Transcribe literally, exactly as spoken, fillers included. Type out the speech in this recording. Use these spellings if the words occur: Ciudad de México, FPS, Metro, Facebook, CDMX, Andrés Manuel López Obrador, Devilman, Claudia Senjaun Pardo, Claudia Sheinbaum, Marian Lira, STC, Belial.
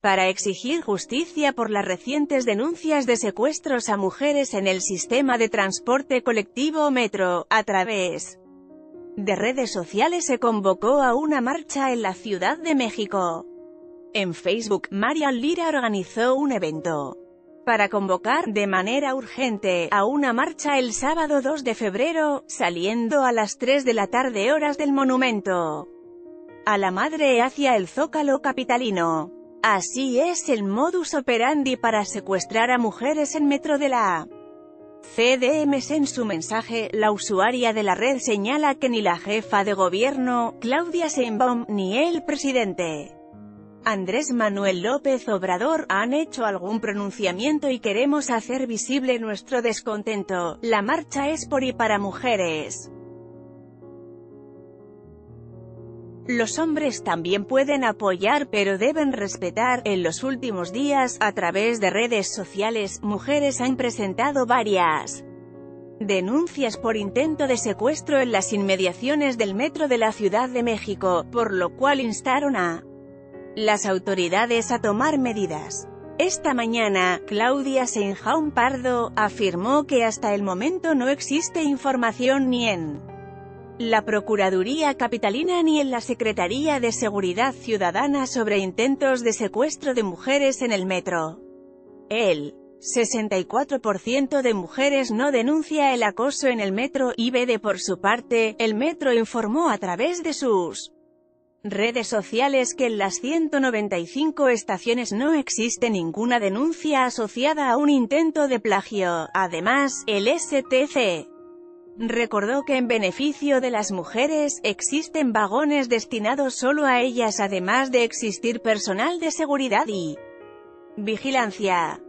para exigir justicia por las recientes denuncias de secuestros a mujeres en el sistema de transporte colectivo Metro. A través de redes sociales se convocó a una marcha en la Ciudad de México. En Facebook, Marian Lira organizó un evento para convocar de manera urgente a una marcha el sábado dos de febrero, saliendo a las tres de la tarde horas del monumento a la madre hacia el Zócalo capitalino. Así es el modus operandi para secuestrar a mujeres en Metro de la C D M X. En su mensaje, la usuaria de la red señala que ni la jefa de gobierno, Claudia Sheinbaum, ni el presidente Andrés Manuel López Obrador han hecho algún pronunciamiento y queremos hacer visible nuestro descontento. La marcha es por y para mujeres. Los hombres también pueden apoyar, pero deben respetar. En los últimos días, a través de redes sociales, mujeres han presentado varias denuncias por intento de secuestro en las inmediaciones del Metro de la Ciudad de México, por lo cual instaron a las autoridades a tomar medidas. Esta mañana, Claudia Senjaun Pardo afirmó que hasta el momento no existe información ni en la Procuraduría Capitalina ni en la Secretaría de Seguridad Ciudadana sobre intentos de secuestro de mujeres en el metro. El sesenta y cuatro por ciento de mujeres no denuncia el acoso en el metro. I B D, por su parte, el metro informó a través de sus redes sociales que en las ciento noventa y cinco estaciones no existe ninguna denuncia asociada a un intento de plagio. Además, el S T C recordó que en beneficio de las mujeres, existen vagones destinados solo a ellas, además de existir personal de seguridad y vigilancia.